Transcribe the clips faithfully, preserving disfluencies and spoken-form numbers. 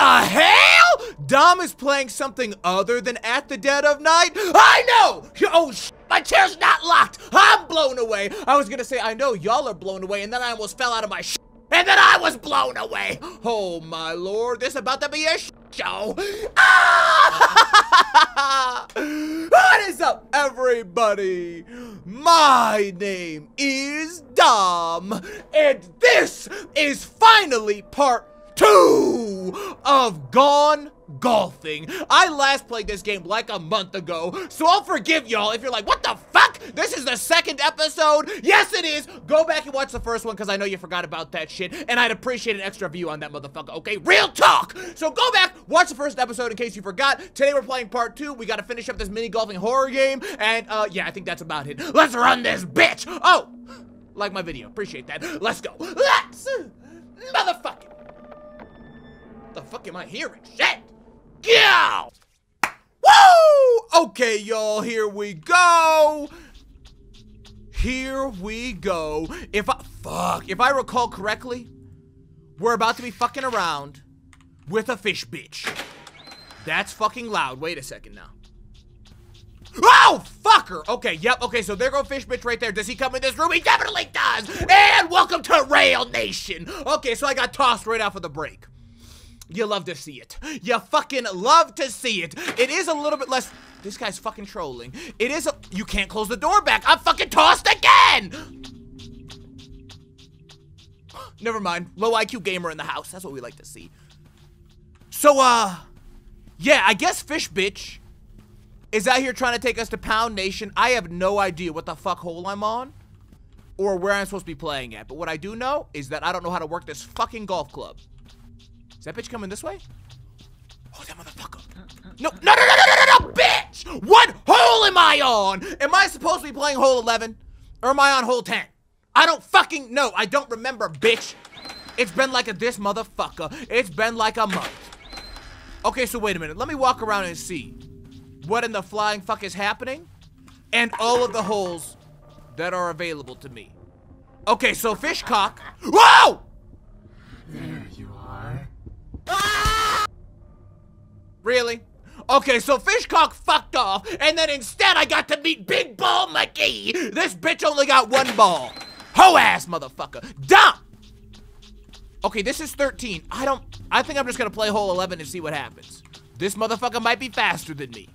the hell? Dom is playing something other than At the Dead of Night? I know! Oh, sh my chair's not locked. I'm blown away. I was gonna say, I know y'all are blown away, and then I almost fell out of my sh and then I was blown away. Oh, my lord. This about to be a sh show. Ah! What is up, everybody? My name is Dom, and this is finally part two of Gone Golfing. I last played this game like a month ago, so I'll forgive y'all if you're like, what the fuck? This is the second episode. Yes, it is. Go back and watch the first one because I know you forgot about that shit, and I'd appreciate an extra view on that motherfucker, okay? Real talk. So go back, watch the first episode in case you forgot. Today we're playing part two. We got to finish up this mini golfing horror game, and uh, yeah, I think that's about it. Let's run this bitch. Oh, like my video. Appreciate that. Let's go. Let's motherfucking. The fuck am I hearing? Shit! Yeah! Woo! Okay, y'all, here we go! Here we go. If I- Fuck. If I recall correctly, we're about to be fucking around with a fish bitch. That's fucking loud. Wait a second now. Oh, fucker! Okay, yep, okay, so there go fish bitch right there. Does he come in this room? He definitely does! And welcome to Rail Nation! Okay, so I got tossed right off of the break. You love to see it. You fucking love to see it. It is a little bit less... This guy's fucking trolling. It is a... You can't close the door back. I'm fucking tossed again! Never mind. Low I Q gamer in the house. That's what we like to see. So, uh... yeah, I guess Fish Bitch is out here trying to take us to Pound Nation. I have no idea what the fuck hole I'm on or where I'm supposed to be playing at. But what I do know is that I don't know how to work this fucking golf club. Is that bitch coming this way? Oh, that motherfucker. No, no, no, no, no, no, no, bitch! What hole am I on? Am I supposed to be playing hole eleven? Or am I on hole ten? I don't fucking know. I don't remember, bitch. It's been like a this motherfucker. It's been like a month. Okay, so wait a minute. Let me walk around and see what in the flying fuck is happening and all of the holes that are available to me. Okay, so fishcock. Whoa! There you are. Really? Okay, so Fishcock fucked off, and then instead I got to meet Big Ball McGee. This bitch only got one ball. Ho ass motherfucker. Dumb. Okay, this is thirteen. I don't. I think I'm just gonna play hole eleven and see what happens. This motherfucker might be faster than me.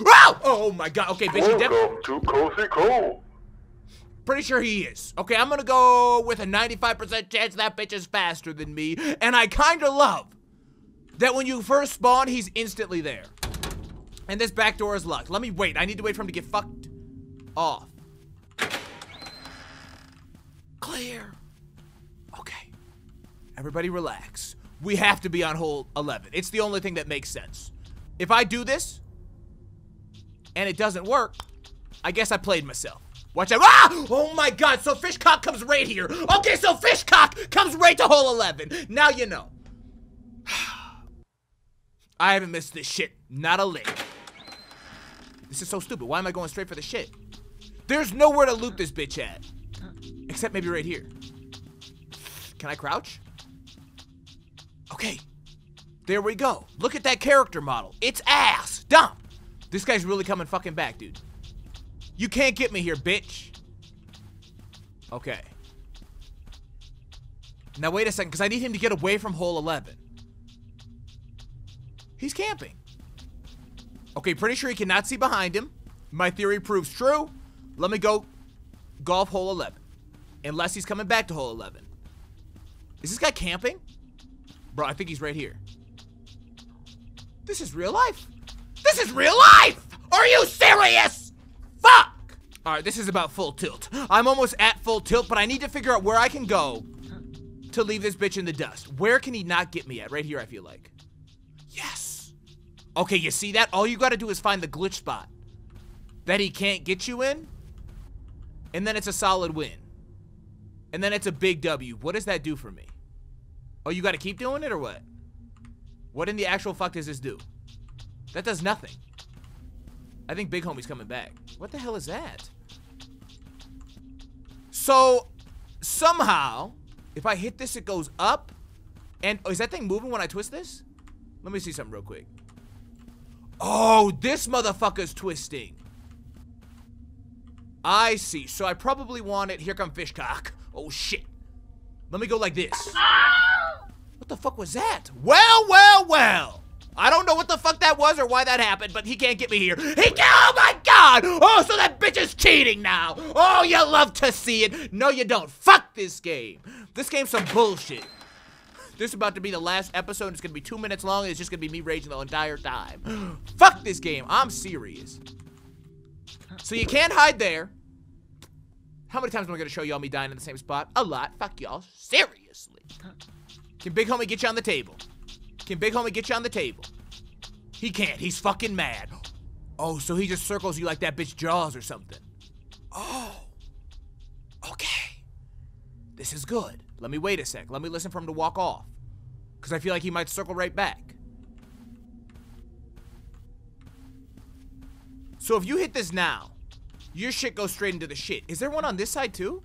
Oh! Oh my god. Okay, bitch. Welcome to Cozy Cove. Pretty sure he is. Okay, I'm gonna go with a ninety-five percent chance that bitch is faster than me, and I kinda love that when you first spawn, he's instantly there. And this back door is locked. Let me wait. I need to wait for him to get fucked off. Clear. Okay. Everybody relax. We have to be on hole eleven. It's the only thing that makes sense. If I do this, and it doesn't work, I guess I played myself. Watch out. Ah! Oh my god, so Fishcock comes right here. Okay, so Fishcock comes right to hole eleven. Now you know. I haven't missed this shit. Not a lick. This is so stupid. Why am I going straight for the shit? There's nowhere to loop this bitch at. Except maybe right here. Can I crouch? Okay. There we go. Look at that character model. It's ass. Dumb. This guy's really coming fucking back, dude. You can't get me here, bitch. Okay. Now, wait a second, because I need him to get away from hole eleven. He's camping. Okay, pretty sure he cannot see behind him. My theory proves true. Let me go golf hole eleven. Unless he's coming back to hole eleven. Is this guy camping? Bro, I think he's right here. This is real life. This is real life! Are you serious? Fuck! Alright, this is about full tilt. I'm almost at full tilt, but I need to figure out where I can go to leave this bitch in the dust. Where can he not get me at? Right here, I feel like. Yes! Okay, you see that? All you gotta do is find the glitch spot that he can't get you in, and then it's a solid win. And then it's a big W. What does that do for me? Oh, you gotta keep doing it or what? What in the actual fuck does this do? That does nothing. I think Big Homie's coming back. What the hell is that? So, somehow, if I hit this, it goes up, and oh, is that thing moving when I twist this? Let me see something real quick. Oh, this motherfucker's twisting. I see. So I probably want it. Here come fish cock. Oh, shit. Let me go like this. What the fuck was that? Well, well, well. I don't know what the fuck that was or why that happened, but he can't get me here. He can't. Oh, my God. Oh, so that bitch is cheating now. Oh, you love to see it. No, you don't. Fuck this game. This game's some bullshit. This is about to be the last episode. It's going to be two minutes long. It's just going to be me raging the entire time. Fuck this game. I'm serious. So you can't hide there. How many times am I going to show y'all me dying in the same spot? A lot. Fuck y'all. Seriously. Can Big Homie get you on the table? Can Big Homie get you on the table? He can't. He's fucking mad. Oh, so he just circles you like that bitch Jaws or something. Oh. Okay. This is good. Let me wait a sec. Let me listen for him to walk off. Because I feel like he might circle right back. So if you hit this now, your shit goes straight into the shit. Is there one on this side too?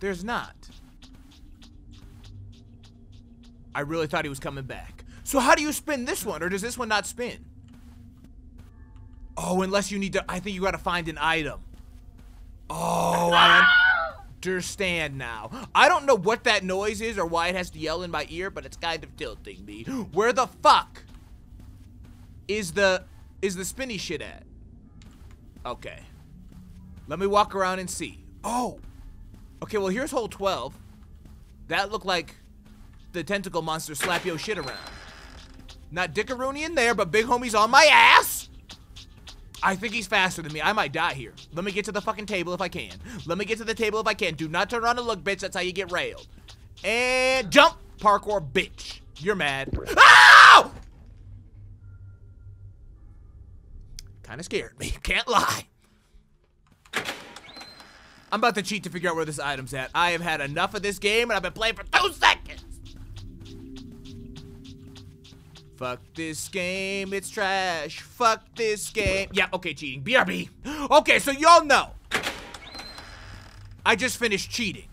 There's not. I really thought he was coming back. So how do you spin this one? Or does this one not spin? Oh, unless you need to... I think you gotta find an item. Oh, I... understand now. I don't know what that noise is or why it has to yell in my ear, but it's kind of tilting me. Where the fuck is the is the spinny shit at? Okay. Let me walk around and see. Oh. Okay, well here's hole twelve. That looked like the tentacle monster slap your shit around. Not Dickaroony in there, but Big Homie's on my ass. I think he's faster than me. I might die here. Let me get to the fucking table if I can. Let me get to the table if I can. Do not turn around and look, bitch. That's how you get railed. And jump, parkour, bitch. You're mad. Ow! Kind of scared me. Can't lie. I'm about to cheat to figure out where this item's at. I have had enough of this game, and I've been playing for two seconds. Fuck this game, it's trash. Fuck this game. Yeah, okay, cheating. B R B. Okay, so y'all know. I just finished cheating.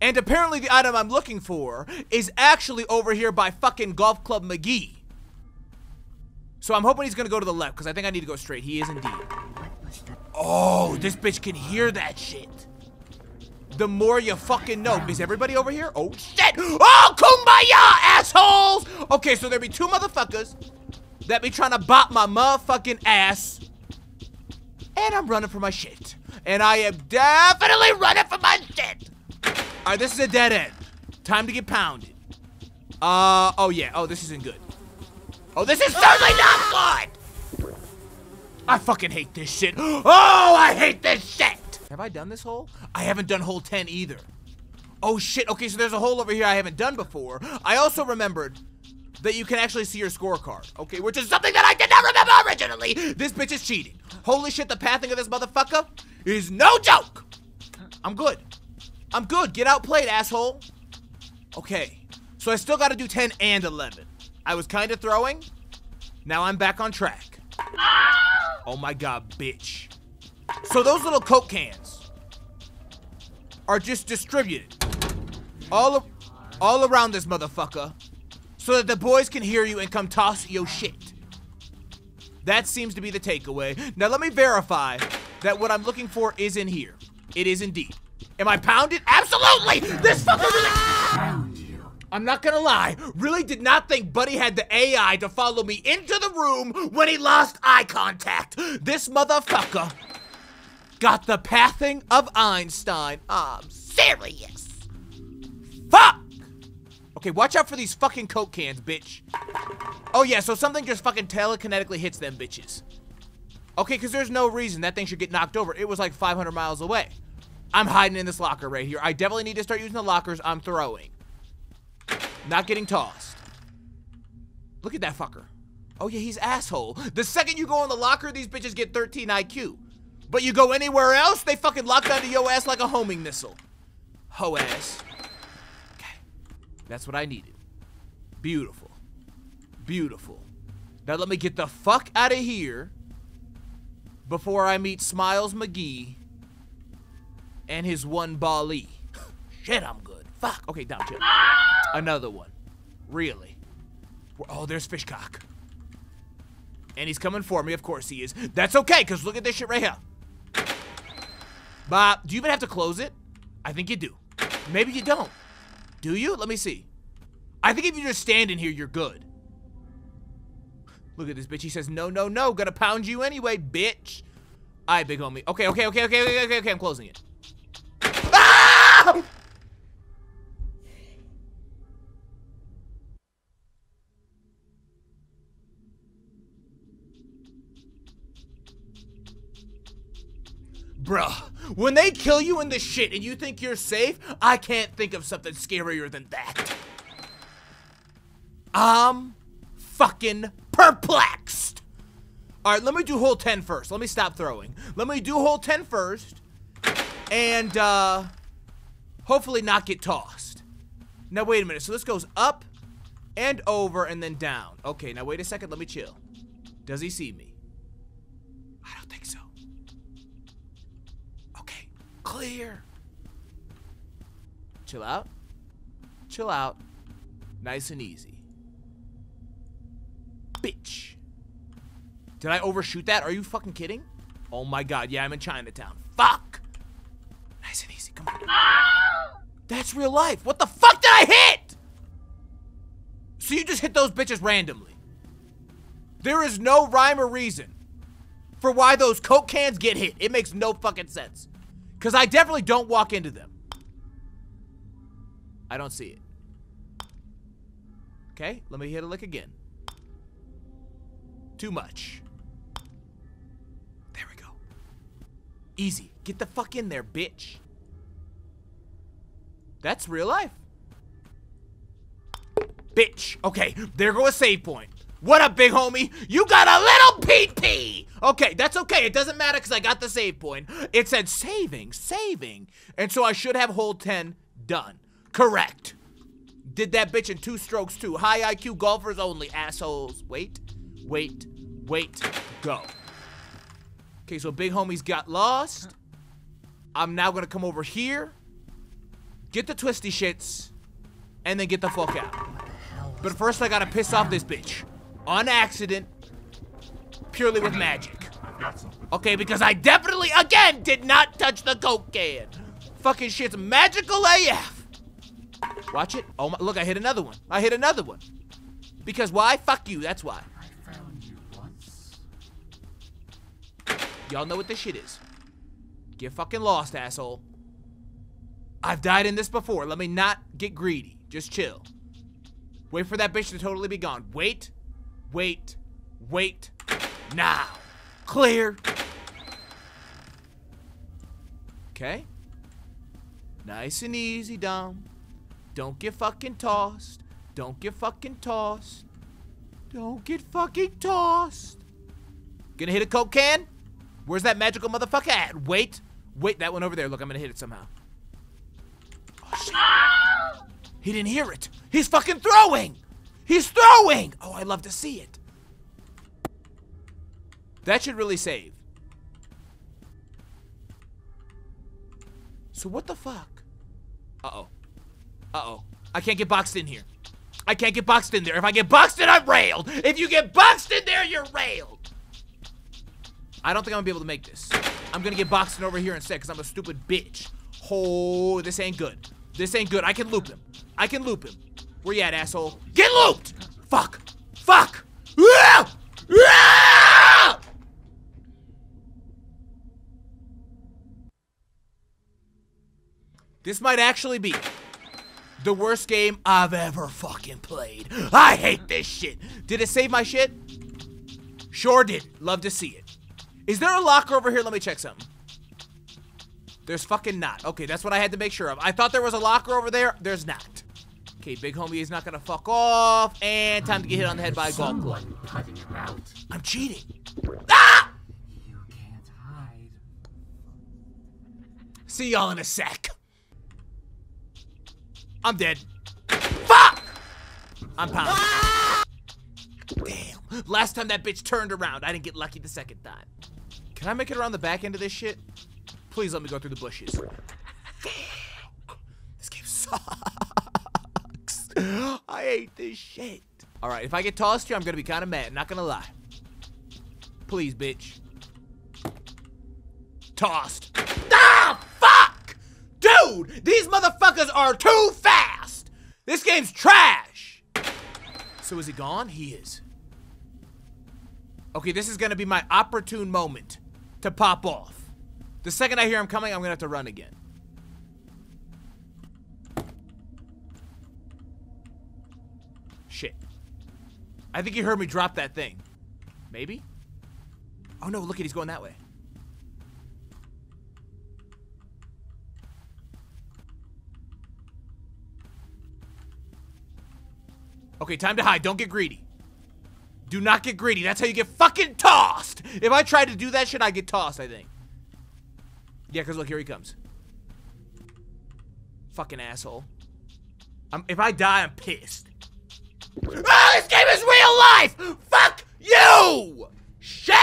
And apparently the item I'm looking for is actually over here by fucking Golf Club McGee. So I'm hoping he's gonna go to the left, because I think I need to go straight. He is indeed. Oh, this bitch can hear that shit. The more you fucking know. Is everybody over here? Oh, shit. Oh, kumbaya, assholes. Okay, so there be two motherfuckers that be trying to bop my motherfucking ass. And I'm running for my shit. And I am definitely running for my shit. All right, this is a dead end. Time to get pounded. Uh, oh, yeah. Oh, this isn't good. Oh, this is certainly not good. I fucking hate this shit. Oh, I hate this shit. Have I done this hole? I haven't done hole ten either. Oh shit, okay, so there's a hole over here I haven't done before. I also remembered that you can actually see your scorecard, okay, which is something that I did not remember originally. This bitch is cheating. Holy shit, the pathing of this motherfucker is no joke. I'm good. I'm good. Get outplayed, asshole. Okay, so I still gotta do ten and eleven. I was kinda throwing. Now I'm back on track. Oh my God, bitch. So those little Coke cans are just distributed all, all around this motherfucker so that the boys can hear you and come toss your shit. That seems to be the takeaway. Now let me verify that what I'm looking for is in here. It is indeed. Am I pounded? Absolutely! This fucker really... I'm not gonna lie, really did not think Buddy had the A I to follow me into the room when he lost eye contact. This motherfucker... got the pathing of Einstein. I'm serious. Fuck! Okay, watch out for these fucking Coke cans, bitch. Oh yeah, so something just fucking telekinetically hits them bitches. Okay, because there's no reason that thing should get knocked over. It was like five hundred miles away. I'm hiding in this locker right here. I definitely need to start using the lockers I'm throwing. Not getting tossed. Look at that fucker. Oh yeah, he's asshole. The second you go in the locker, these bitches get thirteen I Q. But you go anywhere else, they fucking lock onto your ass like a homing missile. Ho ass. Okay. That's what I needed. Beautiful. Beautiful. Now let me get the fuck out of here before I meet Smiles McGee and his one Bali. Shit, I'm good. Fuck. Okay, down, chill. Another one. Really? Oh, there's Fishcock. And he's coming for me. Of course he is. That's okay, because look at this shit right here. Bob, do you even have to close it? I think you do. Maybe you don't. Do you? Let me see. I think if you just stand in here, you're good. Look at this bitch. He says, no, no, no. Gonna pound you anyway, bitch. All right, big homie. Okay, okay, okay, okay, okay, okay, okay. I'm closing it. Ah! Bruh, when they kill you in the shit and you think you're safe, I can't think of something scarier than that. I'm fucking perplexed. All right, let me do hole ten first. Let me stop throwing. Let me do hole ten first and uh, hopefully not get tossed. Now, wait a minute. So this goes up and over and then down. Okay, now wait a second. Let me chill. Does he see me? I don't think so. Clear. Chill out. Chill out. Nice and easy. Bitch. Did I overshoot that? Are you fucking kidding? Oh my god. Yeah, I'm in Chinatown. Fuck. Nice and easy. Come on. That's real life. What the fuck did I hit? So you just hit those bitches randomly. There is no rhyme or reason for why those Coke cans get hit. It makes no fucking sense. Because I definitely don't walk into them. I don't see it. Okay, let me hit a lick again. Too much. There we go. Easy. Get the fuck in there, bitch. That's real life. Bitch. Okay, there go a save point. What up, big homie? You got a little pee-pee! Okay, that's okay. It doesn't matter because I got the save point. It said saving, saving. And so I should have hole ten done. Correct. Did that bitch in two strokes, too. High I Q golfers only, assholes. Wait, wait, wait, go. Okay, so big homie's got lost. I'm now going to come over here, get the twisty shits, and then get the fuck out. But first, I got to piss off this bitch. On accident, purely with magic. Okay, because I definitely, again, did not touch the Coke can. Fucking shit's magical A F. Watch it. Oh, my, look, I hit another one. I hit another one. Because why? Fuck you, that's why. Y'all know what this shit is. Get fucking lost, asshole. I've died in this before. Let me not get greedy. Just chill. Wait for that bitch to totally be gone. Wait. Wait, wait, now. Clear. Okay. Nice and easy, Dom. Don't get fucking tossed. Don't get fucking tossed. Don't get fucking tossed. Gonna hit a Coke can? Where's that magical motherfucker at? Wait, wait, that one over there. Look, I'm gonna hit it somehow. Oh, shit. He didn't hear it. He's fucking throwing. He's throwing! Oh, I love to see it. That should really save. So what the fuck? Uh-oh. Uh-oh. I can't get boxed in here. I can't get boxed in there. If I get boxed in, I'm railed. If you get boxed in there, you're railed. I don't think I'm gonna be able to make this. I'm gonna get boxed in over here instead because I'm a stupid bitch. Oh, this ain't good. This ain't good. I can loop him. I can loop him. Where you at, asshole? Get looped! Fuck! Fuck! Ah! Ah! This might actually be the worst game I've ever fucking played. I hate this shit. Did it save my shit? Sure did. Love to see it. Is there a locker over here? Let me check something. There's fucking not. Okay, that's what I had to make sure of. I thought there was a locker over there. There's not. Okay, big homie is not gonna fuck off, and time to get hit on the head by a golf club. I'm cheating. Ah! You can't hide. See y'all in a sec. I'm dead. Fuck! I'm pounding. Ah! Damn. Last time that bitch turned around, I didn't get lucky the second time. Can I make it around the back end of this shit? Please let me go through the bushes. This game sucks. I hate this shit. All right, if I get tossed here, I'm gonna be kind of mad, not gonna lie. Please, bitch. Tossed. Ah, fuck! Dude, these motherfuckers are too fast! This game's trash! So is he gone? He is. Okay, this is gonna be my opportune moment to pop off. The second I hear him coming, I'm gonna have to run again. Shit. I think he heard me drop that thing. Maybe? Oh no, look at, he's going that way. Okay, time to hide. Don't get greedy. Do not get greedy. That's how you get fucking tossed. If I tried to do that shit, I'd get tossed, I think. Yeah, because look, here he comes. Fucking asshole. I'm, if I die, I'm pissed. Oh, this game is real life! Fuck you! Shit!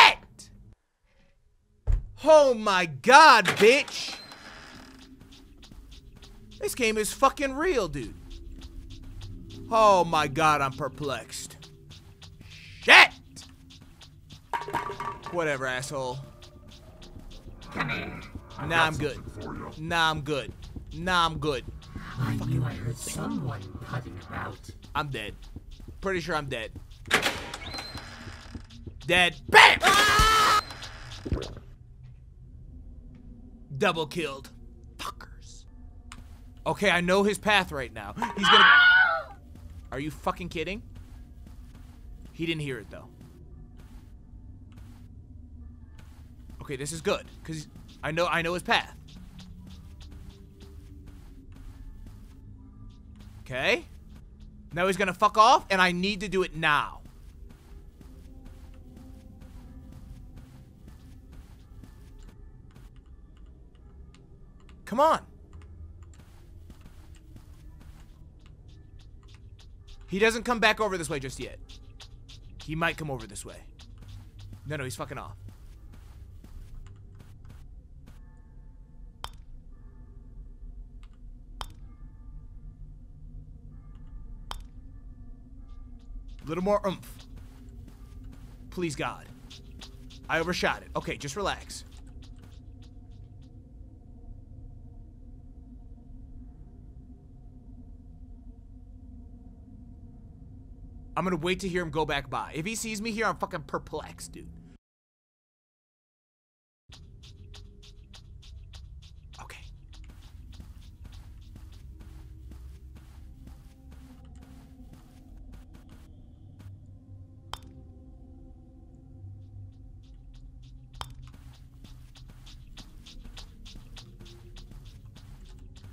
Oh my god, bitch. This game is fucking real, dude. Oh my god, I'm perplexed. Shit! Whatever, asshole. Nah, I'm good. Nah, I'm good. Nah, I'm good. I knew I heard someone putting about. I'm dead. Pretty sure I'm dead. Dead. Bam! Ah! Double killed. Fuckers. Okay, I know his path right now. He's gonna... Ah! Are you fucking kidding? He didn't hear it, though. Okay, this is good, because I know, I know his path. Okay. Now he's gonna fuck off, and I need to do it now. Come on. He doesn't come back over this way just yet. He might come over this way. No, no, he's fucking off. Little more oomph. Please, God. I overshot it. Okay, just relax. I'm gonna wait to hear him go back by. If he sees me here, I'm fucking perplexed, dude. Okay.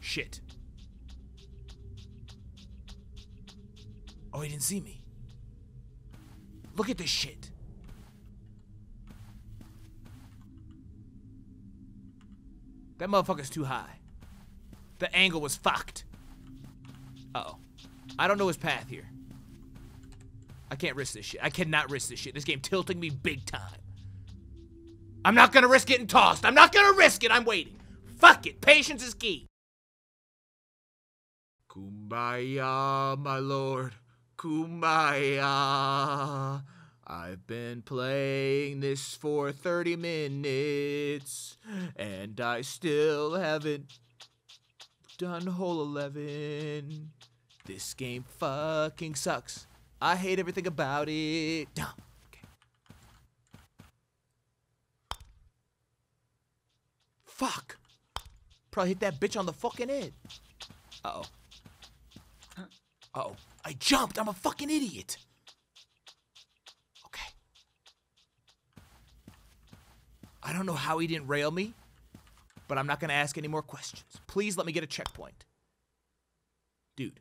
Shit. Oh, he didn't see me. Look at this shit. That motherfucker's too high. The angle was fucked. Uh-oh. I don't know his path here. I can't risk this shit. I cannot risk this shit. This game tilting me big time. I'm not gonna risk getting tossed. I'm not gonna risk it. I'm waiting. Fuck it. Patience is key. Kumbaya, my lord. Kumbaya, I've been playing this for thirty minutes, and I still haven't done hole eleven. This game fucking sucks. I hate everything about it. Dumb. Okay. Fuck. Probably hit that bitch on the fucking head. Uh-oh. Uh-oh. I jumped! I'm a fucking idiot! Okay. I don't know how he didn't rail me, but I'm not gonna ask any more questions. Please let me get a checkpoint. Dude.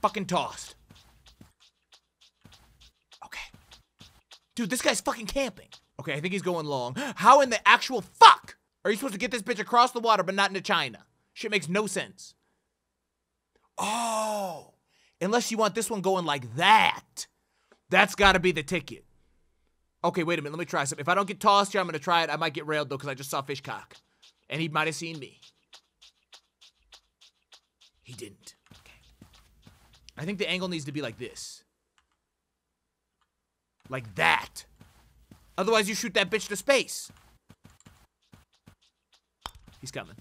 Fucking tossed. Okay. Dude, this guy's fucking camping. Okay, I think he's going long. How in the actual fuck? Are you supposed to get this bitch across the water, but not into China? Shit makes no sense. Oh, unless you want this one going like that. That's gotta be the ticket. Okay, wait a minute, let me try something. If I don't get tossed here, I'm gonna try it. I might get railed though, because I just saw fish cock. And he might have seen me. He didn't. Okay. I think the angle needs to be like this. Like that. Otherwise, you shoot that bitch to space. He's coming.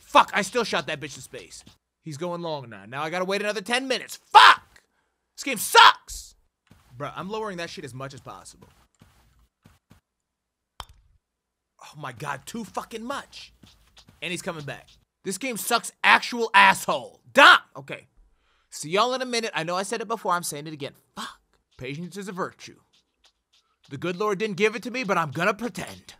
Fuck, I still shot that bitch to space. He's going long now. Now I gotta wait another ten minutes. Fuck! This game sucks! Bruh, I'm lowering that shit as much as possible. Oh my god, too fucking much. And he's coming back. This game sucks actual asshole. Dumb! Okay. See y'all in a minute. I know I said it before. I'm saying it again. Fuck. Patience is a virtue. The good Lord didn't give it to me, but I'm gonna pretend.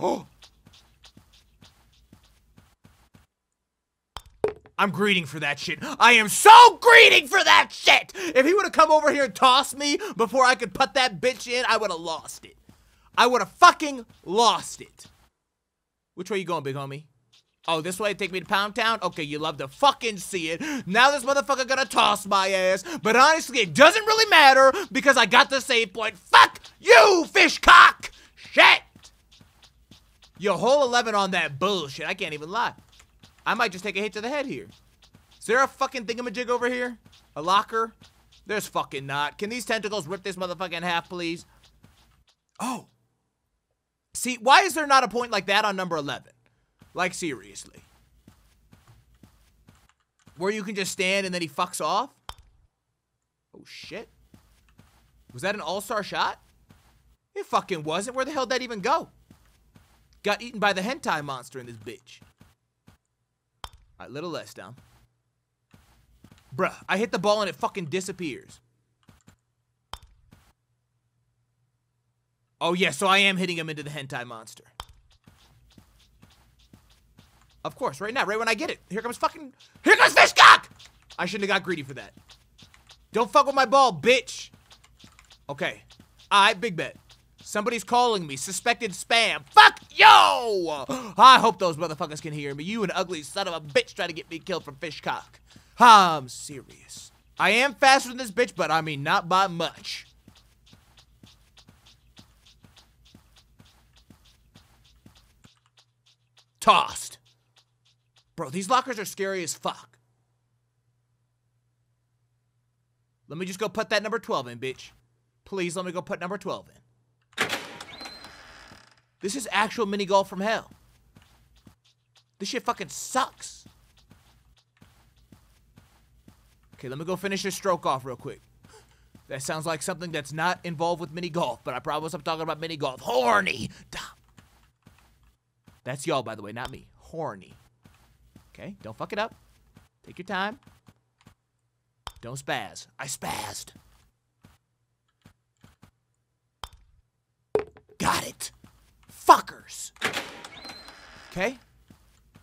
Oh! I'm greeting for that shit. I am so greeting for that shit! If he would've come over here and tossed me before I could put that bitch in, I would've lost it. I would've fucking lost it. Which way you going, big homie? Oh, this way? Take me to Pound Town? Okay, you love to fucking see it. Now this motherfucker gonna toss my ass. But honestly, it doesn't really matter because I got the save point. Fuck you, fish cock! Shit! Yo, whole eleven on that bullshit. I can't even lie. I might just take a hit to the head here. Is there a fucking thingamajig over here? A locker? There's fucking not. Can these tentacles rip this motherfucker in half, please? Oh. See, why is there not a point like that on number eleven? Like, seriously. Where you can just stand and then he fucks off? Oh, shit. Was that an all-star shot? It fucking wasn't. Where the hell did that even go? Got eaten by the hentai monster in this bitch. Alright, little less down. Bruh, I hit the ball and it fucking disappears. Oh yeah, so I am hitting him into the hentai monster. Of course, right now, right when I get it. Here comes fucking... Here comes Fishcock! I shouldn't have got greedy for that. Don't fuck with my ball, bitch! Okay. Alright, big bet. Somebody's calling me. Suspected spam. Fuck yo! I hope those motherfuckers can hear me. You an ugly son of a bitch trying to get me killed from Fishcock. I'm serious. I am faster than this bitch, but I mean not by much. Tossed. Bro, these lockers are scary as fuck. Let me just go put that number twelve in, bitch. Please let me go put number twelve in. This is actual mini golf from hell. This shit fucking sucks. Okay, let me go finish this stroke off real quick. That sounds like something that's not involved with mini golf, but I promise I'm talking about mini golf. Horny! Duh. That's y'all, by the way, not me. Horny. Okay, don't fuck it up. Take your time. Don't spaz. I spazzed. Got it. Fuckers. Okay.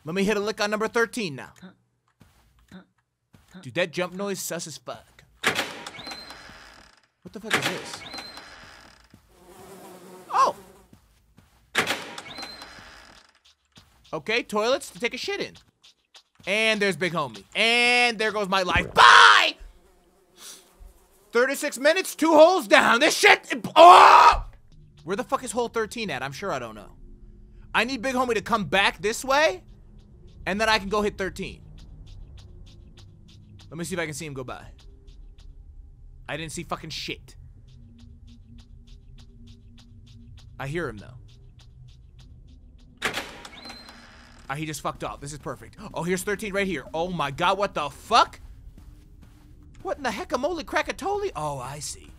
Let me hit a lick on number thirteen now. Dude, that jump noise sus as fuck. What the fuck is this? Oh. Okay, toilets to take a shit in. And there's big homie. And there goes my life. Bye! thirty-six minutes, two holes down. This shit... Oh! Where the fuck is hole thirteen at? I'm sure I don't know. I need big homie to come back this way, and then I can go hit thirteen. Let me see if I can see him go by. I didn't see fucking shit. I hear him, though. Ah, he just fucked off. This is perfect. Oh, here's thirteen right here. Oh, my God. What the fuck? What in the heckamole crackatoli? Oh, I see.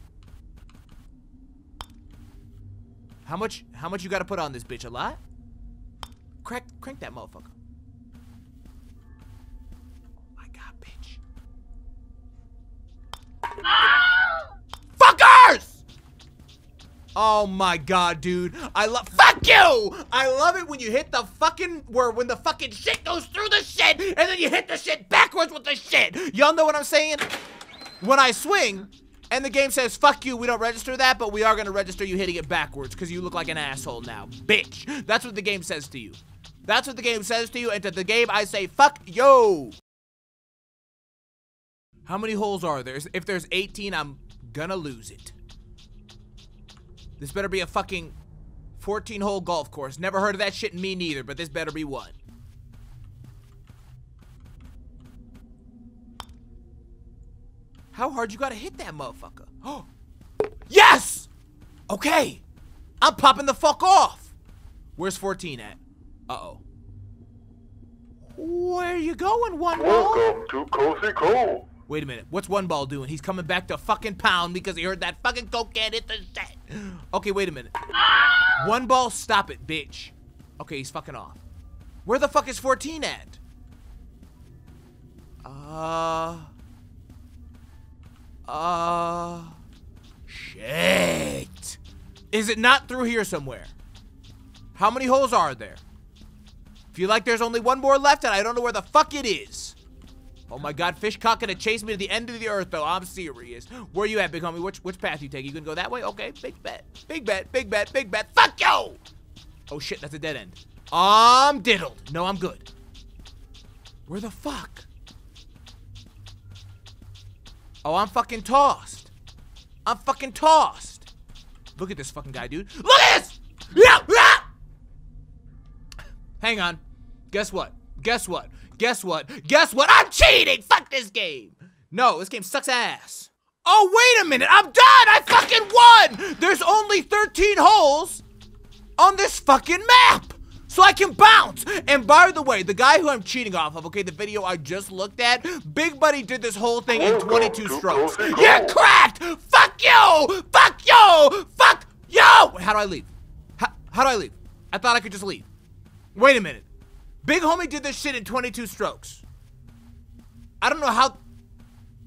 How much, how much you gotta put on this bitch? A lot? Crack, crank that motherfucker. Oh my god, bitch. Ah! Fuckers! Oh my god, dude. I love, fuck you! I love it when you hit the fucking, where when the fucking shit goes through the shit, and then you hit the shit backwards with the shit. Y'all know what I'm saying? When I swing, and the game says, fuck you, we don't register that, but we are going to register you hitting it backwards because you look like an asshole now. Bitch. That's what the game says to you. That's what the game says to you, and to the game I say, fuck yo. How many holes are there? If there's eighteen, I'm gonna lose it. This better be a fucking fourteen hole golf course. Never heard of that shit, and me neither, but this better be one. How hard you gotta hit that motherfucker? Oh, yes! Okay, I'm popping the fuck off. Where's fourteen at? Uh-oh. Where are you going, one ball? Welcome to Cozy Cove. Wait a minute, what's one ball doing? He's coming back to fucking pound because he heard that fucking cocaine hit the set. Okay, wait a minute. One ball, stop it, bitch. Okay, he's fucking off. Where the fuck is fourteen at? Uh... Uh... Shit. Is it not through here somewhere? How many holes are there? Feel like there's only one more left and I don't know where the fuck it is. Oh my god, Fishcock gonna chase me to the end of the earth though, I'm serious. Where you at, big homie? Which, which path you take? You gonna go that way? Okay, big bet, big bet, big bet, big bet, fuck yo! Oh shit, that's a dead end. I'm diddled. No, I'm good. Where the fuck? Oh, I'm fucking tossed. I'm fucking tossed. Look at this fucking guy, dude. Look at this! Yeah! Yeah! Hang on. Guess what? Guess what? Guess what? Guess what? I'm cheating! Fuck this game! No, this game sucks ass. Oh, wait a minute! I'm done! I fucking won! There's only thirteen holes on this fucking map! So I can bounce! And by the way, the guy who I'm cheating off of, okay, the video I just looked at, Big Buddy did this whole thing in twenty-two strokes. You're cracked! Fuck you! Fuck you! Fuck you! How do I leave? How, how do I leave? I thought I could just leave. Wait a minute. Big homie did this shit in twenty-two strokes. I don't know how...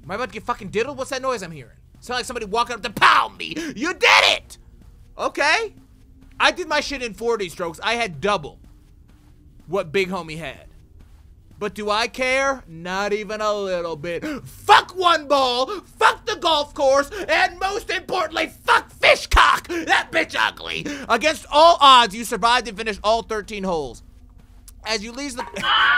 Am I about to get fucking diddled? What's that noise I'm hearing? Sound like somebody walking up to pound me. You did it! Okay. I did my shit in forty strokes. I had double what big homie had. But do I care? Not even a little bit. Fuck one ball. Fuck the golf course. And most importantly, fuck Fishcock. That bitch ugly. Against all odds, you survived and finished all thirteen holes. As you leave the,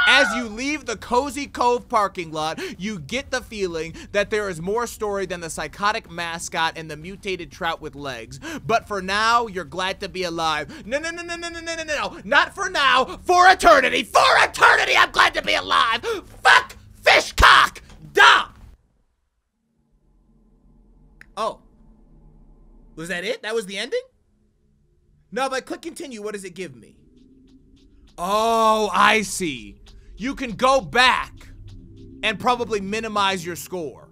as you leave the Cozy Cove parking lot, you get the feeling that there is more story than the psychotic mascot and the mutated trout with legs. But for now, you're glad to be alive. No, no, no, no, no, no, no, no, no. Not for now. For eternity. For eternity, I'm glad to be alive. Fuck Fishcock. Duh. Oh. Was that it? That was the ending? No, if I click continue, what does it give me? Oh, I see. You can go back and probably minimize your score.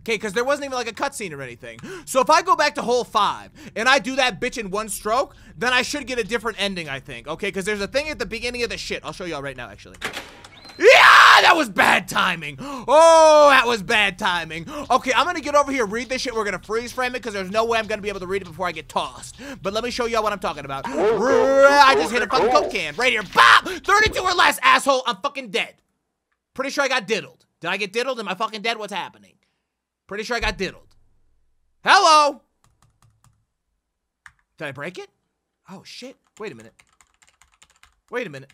Okay, because there wasn't even like a cutscene or anything. So if I go back to hole five and I do that bitch in one stroke, then I should get a different ending, I think. Okay, because there's a thing at the beginning of the shit. I'll show y'all right now, actually. Yeah, that was bad timing. Oh, that was bad timing. Okay, I'm going to get over here, read this shit. We're going to freeze frame it because there's no way I'm going to be able to read it before I get tossed. But let me show y'all what I'm talking about. I just hit a fucking coke can right here. Bop! thirty-two or less, asshole. I'm fucking dead. Pretty sure I got diddled. Did I get diddled? Am I fucking dead? What's happening? Pretty sure I got diddled. Hello? Did I break it? Oh, shit. Wait a minute. Wait a minute.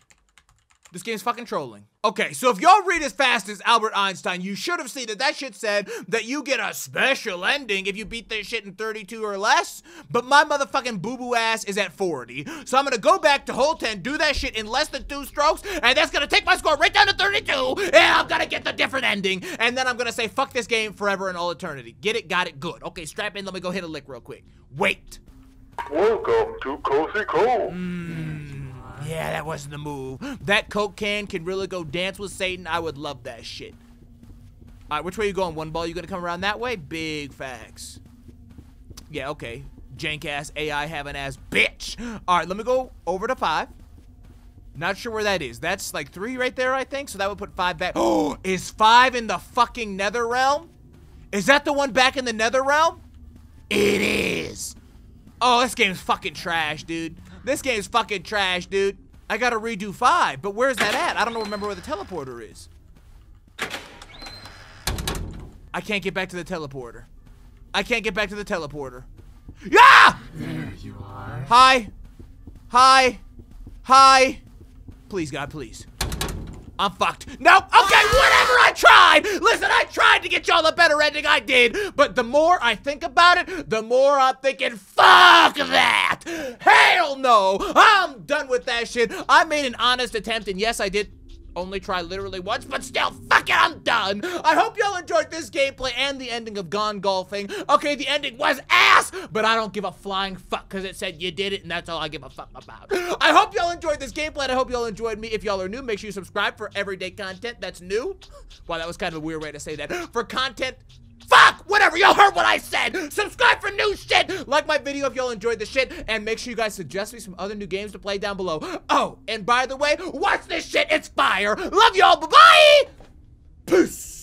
This game's fucking trolling. Okay, so if y'all read as fast as Albert Einstein, you should have seen that that shit said that you get a special ending if you beat this shit in thirty-two or less, but my motherfucking boo-boo ass is at forty. So I'm gonna go back to hole ten, do that shit in less than two strokes, and that's gonna take my score right down to thirty-two, and I'm gonna get the different ending, and then I'm gonna say, fuck this game forever and all eternity. Get it, got it, good. Okay, strap in, let me go hit a lick real quick. Wait. Welcome to Cozy Cove. Mm. Yeah, that wasn't the move. That coke can can really go dance with Satan. I would love that shit. All right, which way are you going, one ball? You gonna come around that way? Big facts. Yeah, okay. Jank-ass, A I-having-ass bitch. All right, let me go over to five. Not sure where that is. That's like three right there, I think, so that would put five back. Oh, is five in the fucking nether realm? Is that the one back in the nether realm? It is. Oh, this game's fucking trash, dude. This game's fucking trash, dude. I gotta redo five, but where's that at? I don't remember where the teleporter is. I can't get back to the teleporter. I can't get back to the teleporter. Yeah! There you are. Hi. Hi. Hi. Please, God, please. I'm fucked. Nope. Okay, whatever, I tried. Listen, I tried to get y'all a better ending, I did. But the more I think about it, the more I'm thinking, fuck that. Hell no, I'm done with that shit. I made an honest attempt, and yes, I did only try literally once, but still, fuck it, I'm done. I hope y'all enjoyed this gameplay and the ending of Gone Golfing. Okay, the ending was ass, but I don't give a flying fuck because it said you did it, and that's all I give a fuck about. I hope y'all enjoyed this gameplay, and I hope y'all enjoyed me. If y'all are new, make sure you subscribe for everyday content that's new. Wow, that was kind of a weird way to say that. For content... Fuck! Whatever, y'all heard what I said! Subscribe for new shit! Like my video if y'all enjoyed the shit, and make sure you guys suggest me some other new games to play down below. Oh, and by the way, watch this shit, it's fire! Love y'all, bye-bye! Peace!